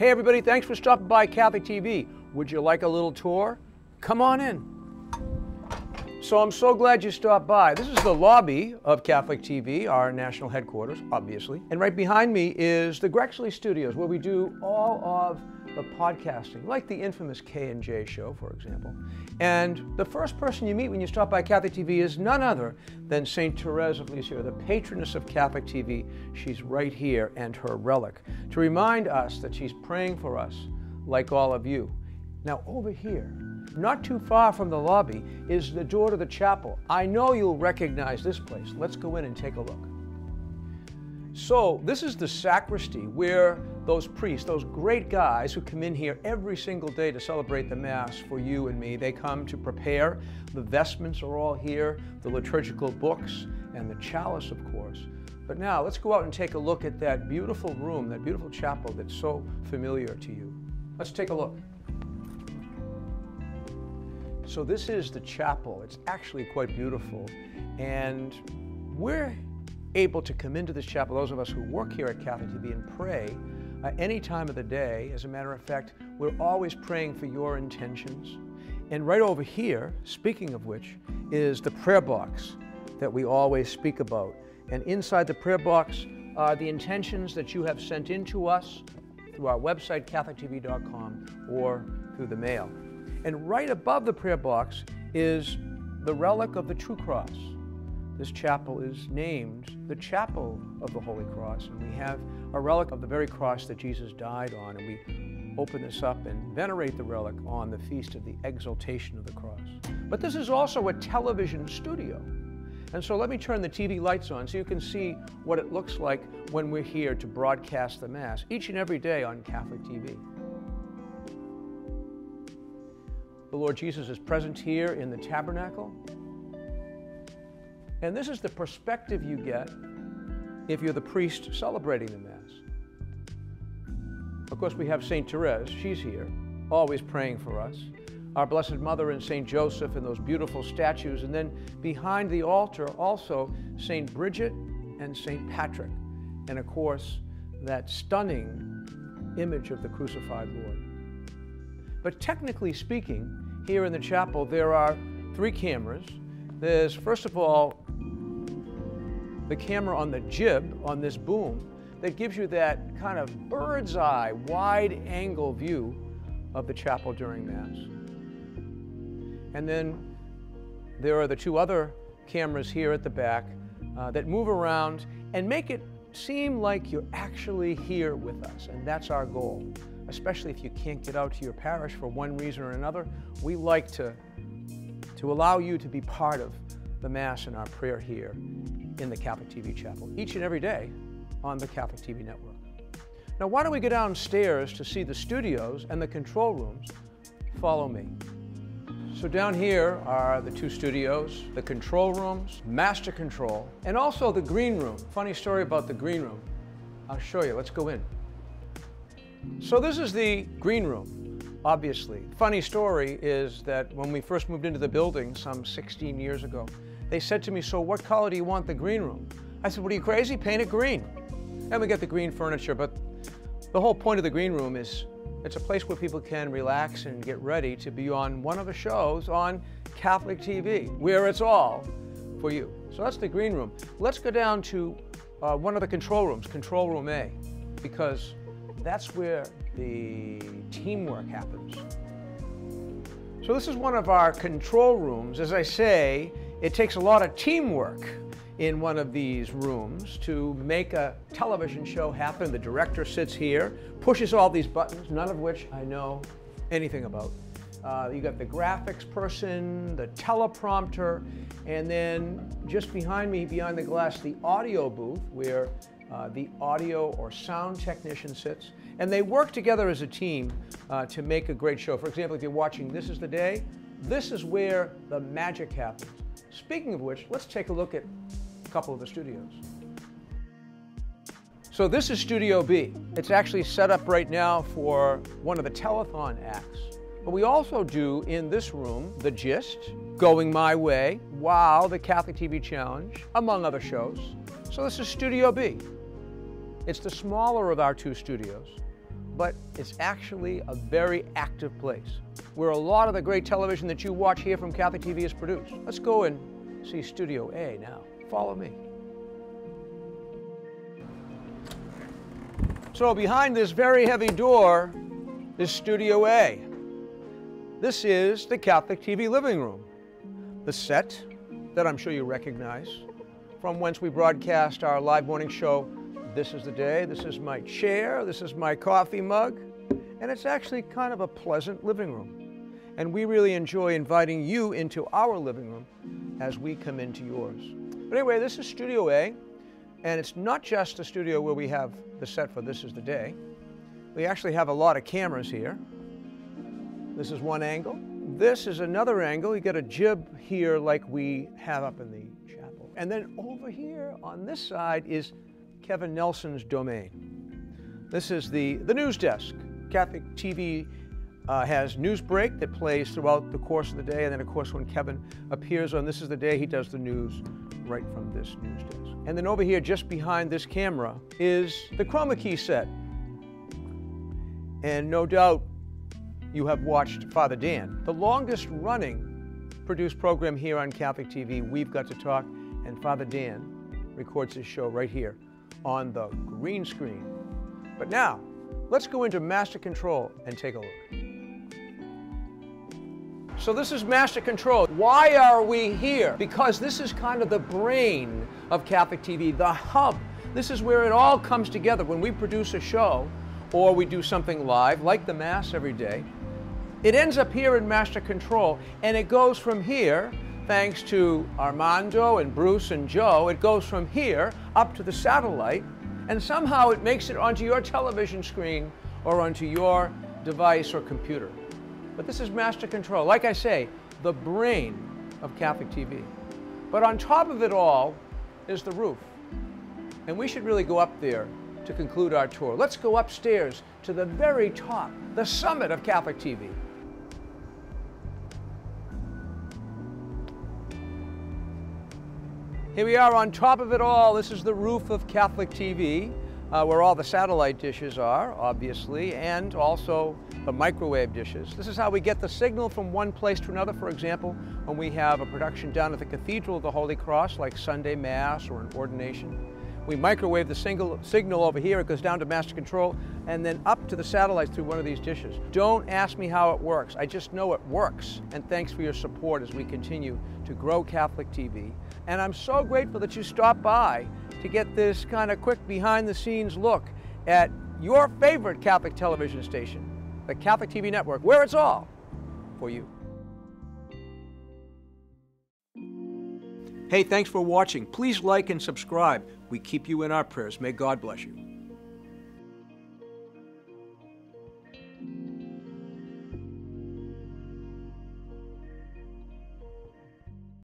Hey everybody, thanks for stopping by Catholic TV. Would you like a little tour? Come on in. So I'm so glad you stopped by. This is the lobby of Catholic TV, our national headquarters, obviously. And right behind me is the Gracely Studios, where we do all of the podcasting, like the infamous K&J show, for example. And the first person you meet when you stop by Catholic TV is none other than St. Therese of Lisieux, the patroness of Catholic TV. She's right here, and her relic, to remind us that she's praying for us, like all of you. Now over here, not too far from the lobby, is the door to the chapel. I know you'll recognize this place. Let's go in and take a look. So this is the sacristy, where those priests, those great guys who come in here every single day to celebrate the Mass for you and me, they come to prepare. The vestments are all here, the liturgical books, and the chalice, of course. But now let's go out and take a look at that beautiful room, that beautiful chapel that's so familiar to you. Let's take a look. So this is the chapel. It's actually quite beautiful, and we're able to come into this chapel, those of us who work here at Catholic TV, and pray at any time of the day. As a matter of fact, we're always praying for your intentions. And right over here, speaking of which, is the prayer box that we always speak about. And inside the prayer box are the intentions that you have sent in to us through our website, CatholicTV.com, or through the mail. And right above the prayer box is the relic of the true cross. This chapel is named the Chapel of the Holy Cross, and we have a relic of the very cross that Jesus died on, and we open this up and venerate the relic on the feast of the exaltation of the cross. But this is also a television studio, and so let me turn the TV lights on so you can see what it looks like when we're here to broadcast the Mass each and every day on Catholic TV. The Lord Jesus is present here in the tabernacle. And this is the perspective you get if you're the priest celebrating the Mass. Of course, we have St. Therese, she's here, always praying for us. Our Blessed Mother and St. Joseph and those beautiful statues. And then behind the altar also Saint Bridget and Saint Patrick. And of course, that stunning image of the crucified Lord. But technically speaking, here in the chapel, there are three cameras. There's, first of all, the camera on the jib, on this boom, that gives you that kind of bird's eye, wide angle view of the chapel during Mass. And then there are the two other cameras here at the back that move around and make it seem like you're actually here with us, and that's our goal. Especially if you can't get out to your parish for one reason or another, we like to allow you to be part of the Mass and our prayer here in the Catholic TV Chapel, each and every day on the Catholic TV Network. Now, why don't we go downstairs to see the studios and the control rooms? Follow me. So down here are the two studios, the control rooms, master control, and also the green room. Funny story about the green room. I'll show you. Let's go in. So this is the green room. Obviously. Funny story is that when we first moved into the building some 16 years ago, they said to me, "So what color do you want the green room?" I said, "What, are you crazy? Paint it green." And we get the green furniture, but the whole point of the green room is it's a place where people can relax and get ready to be on one of the shows on Catholic TV, where it's all for you. So that's the green room. Let's go down to one of the control rooms, Control Room A, because that's where the teamwork happens. So this is one of our control rooms. As I say, it takes a lot of teamwork in one of these rooms to make a television show happen. The director sits here, pushes all these buttons, none of which I know anything about. You got the graphics person, the teleprompter, and then just behind me, behind the glass, the audio booth where the audio or sound technician sits, and they work together as a team to make a great show. For example, if you're watching This Is The Day, this is where the magic happens. Speaking of which, let's take a look at a couple of the studios. So this is Studio B. It's actually set up right now for one of the telethon acts. But we also do, in this room, The Gist, Going My Way, Wow, The Catholic TV Challenge, among other shows. So this is Studio B. It's the smaller of our two studios, but it's actually a very active place where a lot of the great television that you watch here from Catholic TV is produced. Let's go and see Studio A now. Follow me. So behind this very heavy door is Studio A. This is the Catholic TV living room, the set that I'm sure you recognize, from whence we broadcast our live morning show, This Is The Day. This is my chair, this is my coffee mug, and it's actually kind of a pleasant living room. And we really enjoy inviting you into our living room as we come into yours. But anyway, this is Studio A, and it's not just the studio where we have the set for This Is The Day. We actually have a lot of cameras here. This is one angle. This is another angle. You got a jib here like we have up in the chapel. And then over here on this side is Kevin Nelson's domain. This is the news desk. Catholic TV has news break that plays throughout the course of the day, and then of course when Kevin appears on This Is The Day, he does the news right from this news desk. And then over here, just behind this camera, is the chroma key set. And no doubt you have watched Father Dan, the longest running produced program here on Catholic TV, We've Got to Talk, and Father Dan records his show right here on the green screen. But now, let's go into Master Control and take a look. So this is Master Control. Why are we here? Because this is kind of the brain of Catholic TV, the hub. This is where it all comes together. When we produce a show, or we do something live, like the Mass every day, it ends up here in Master Control, and it goes from here, thanks to Armando and Bruce and Joe, it goes from here up to the satellite, and somehow it makes it onto your television screen or onto your device or computer. But this is Master Control. Like I say, the brain of Catholic TV. But on top of it all is the roof, and we should really go up there to conclude our tour. Let's go upstairs to the very top, the summit of Catholic TV. Here we are on top of it all. This is the roof of Catholic TV, where all the satellite dishes are, obviously, and also the microwave dishes. This is how we get the signal from one place to another. For example, when we have a production down at the Cathedral of the Holy Cross, like Sunday Mass or an ordination, we microwave the signal over here, it goes down to Master Control, and then up to the satellites through one of these dishes. Don't ask me how it works, I just know it works. And thanks for your support as we continue to grow Catholic TV. And I'm so grateful that you stopped by to get this kind of quick behind the scenes look at your favorite Catholic television station, the Catholic TV Network, where it's all for you. Hey, thanks for watching. Please like and subscribe. We keep you in our prayers. May God bless you.